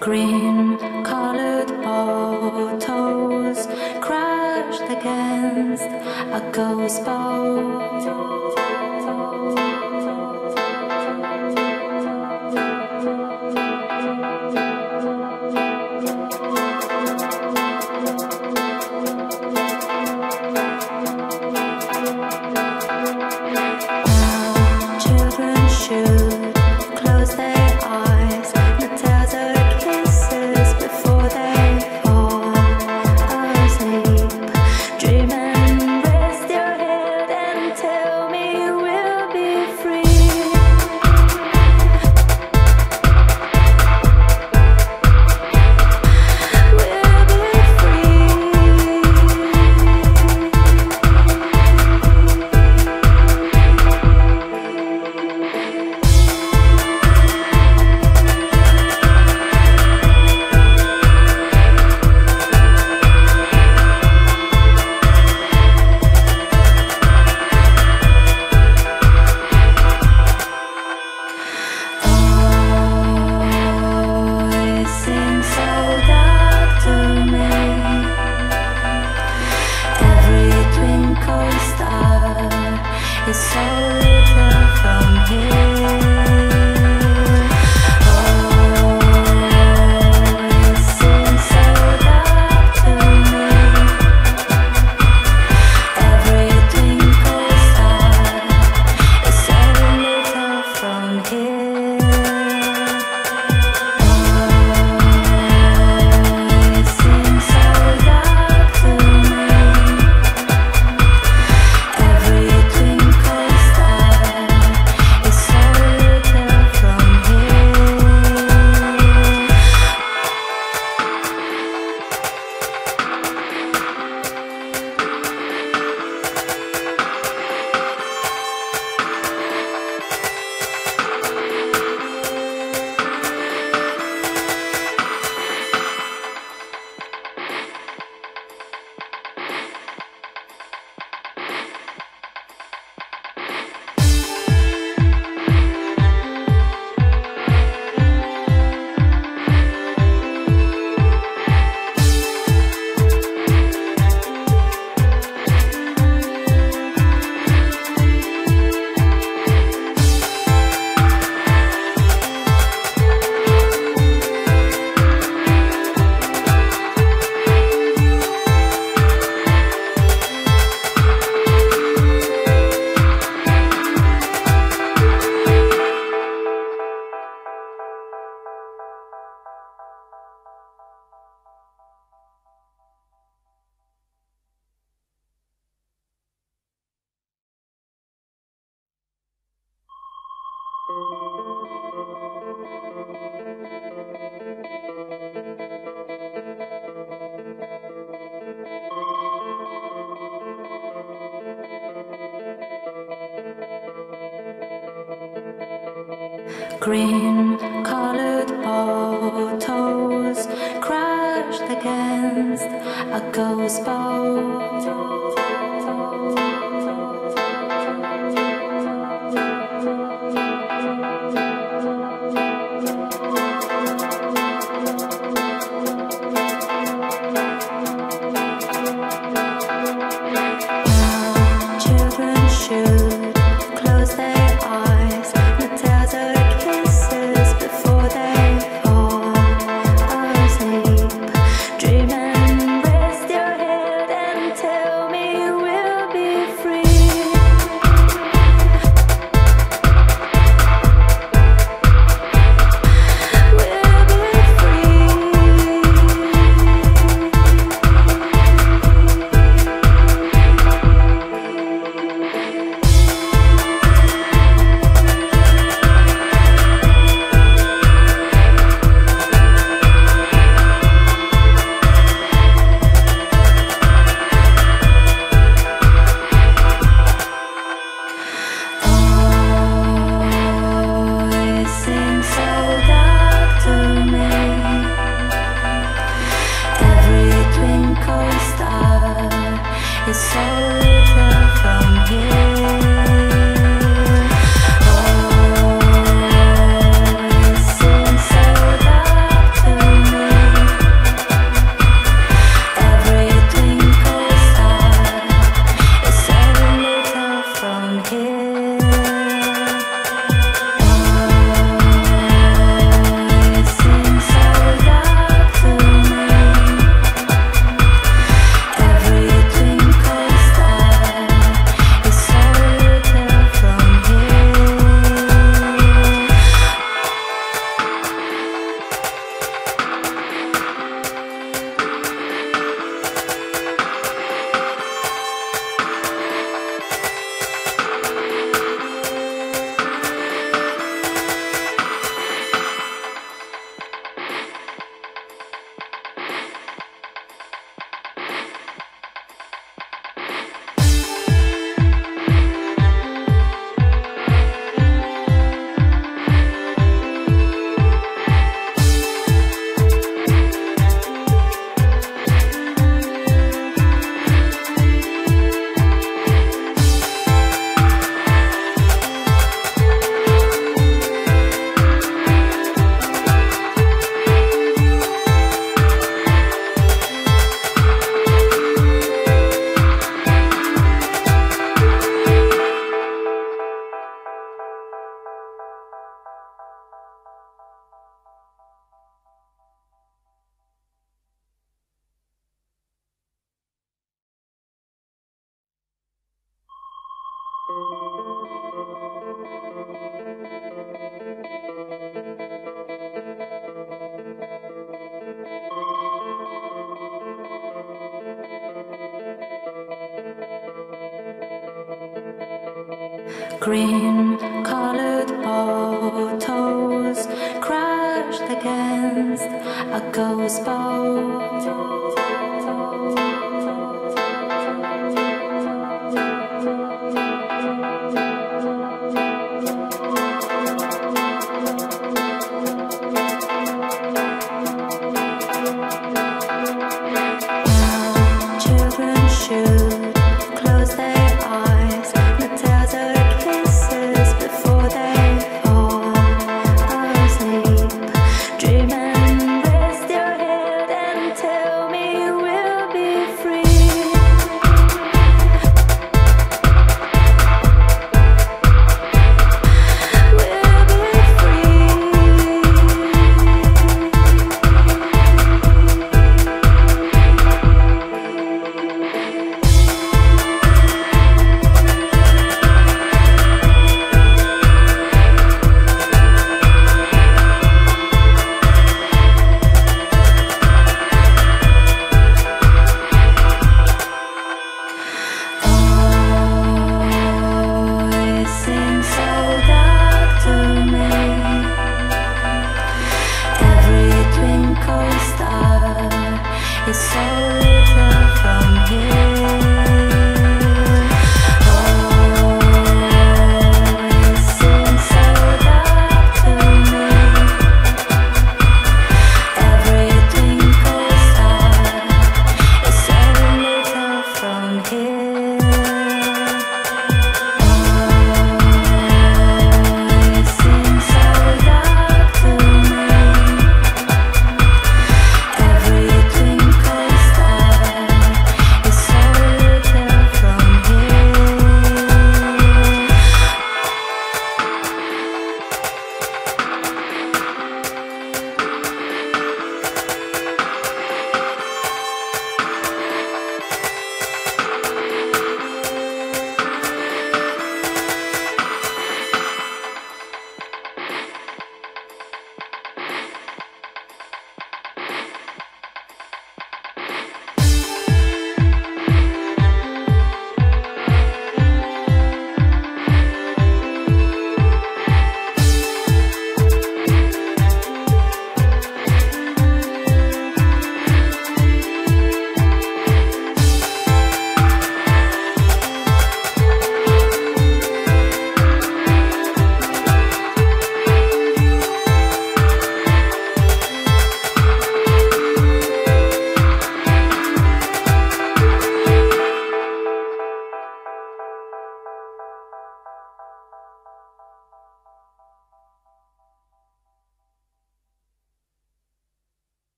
Green-colored autos crashed against a ghost boat. Green-colored autos crashed against a ghost boat. Green-colored autos crashed against a ghost boat.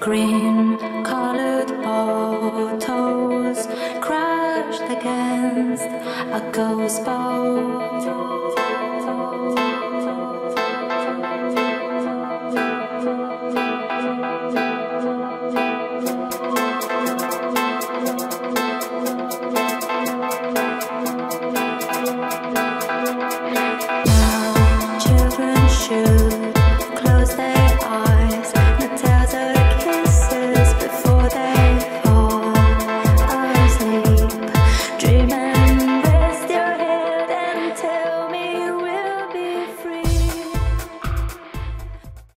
Green-colored autos crashed against a ghost boat.